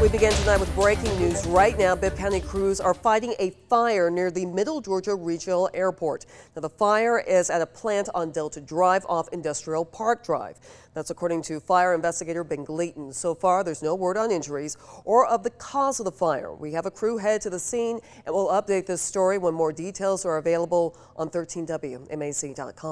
We begin tonight with breaking news right now. Bibb County crews are fighting a fire near the Middle Georgia Regional Airport. Now, the fire is at a plant on Delta Drive off Industrial Park Drive. That's according to fire investigator Ben Gleaton. So far, there's no word on injuries or of the cause of the fire. We have a crew head to the scene, and we'll update this story when more details are available on 13WMAC.com.